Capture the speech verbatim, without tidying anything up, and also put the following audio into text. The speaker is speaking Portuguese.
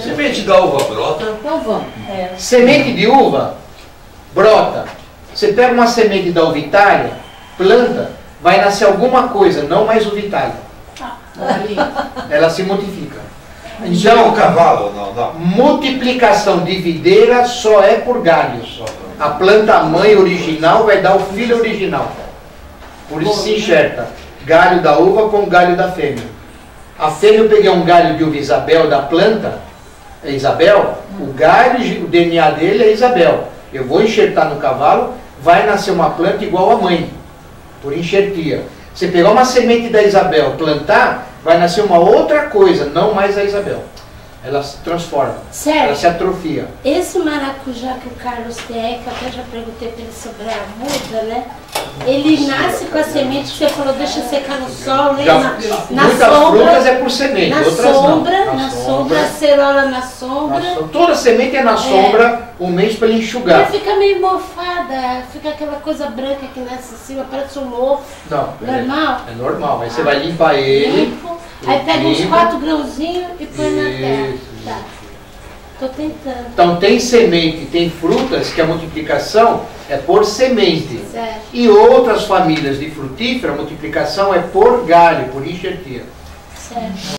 Semente da uva brota. Então vamos. É. Semente de uva brota. Você pega uma semente da uvitária, planta, vai nascer alguma coisa, não mais uvitária. Ah. Ela se multiplica. Então, cavalo, não, não. Multiplicação de videira só é por galhos. A planta mãe original vai dar o filho original. Por isso se enxerta galho da uva com galho da fêmea. A fêmea eu peguei um galho de uva Isabel da planta, é Isabel, o galho, o D N A dele é Isabel. Eu vou enxertar no cavalo, vai nascer uma planta igual a mãe, por enxertia. Você pegar uma semente da Isabel, plantar, vai nascer uma outra coisa, não mais a Isabel. Ela se transforma, Sério? Ela se atrofia. Esse maracujá que o Carlos tem, que até já perguntei para ele sobre a muda, né? Ele nasce com a semente que você falou, deixa secar no sol, né? Já, na, na sombra. Frutas é por semente, na outras sombra, não. Na, na sombra, sombra, acerola na sombra. Na so... Toda semente é na sombra, é. Um mês para ele enxugar. Ela fica meio mofada, fica aquela coisa branca que nasce em cima, parece um mofo. Não, normal? É, é normal, aí você ah, vai limpar ele. Limpo. Aí pega uns quatro grãozinhos e põe na terra. Tá. Tô tentando. Então tem semente, tem frutas que a multiplicação é por semente. Certo. E outras famílias de frutífera, a multiplicação é por galho, por enxertia. Certo.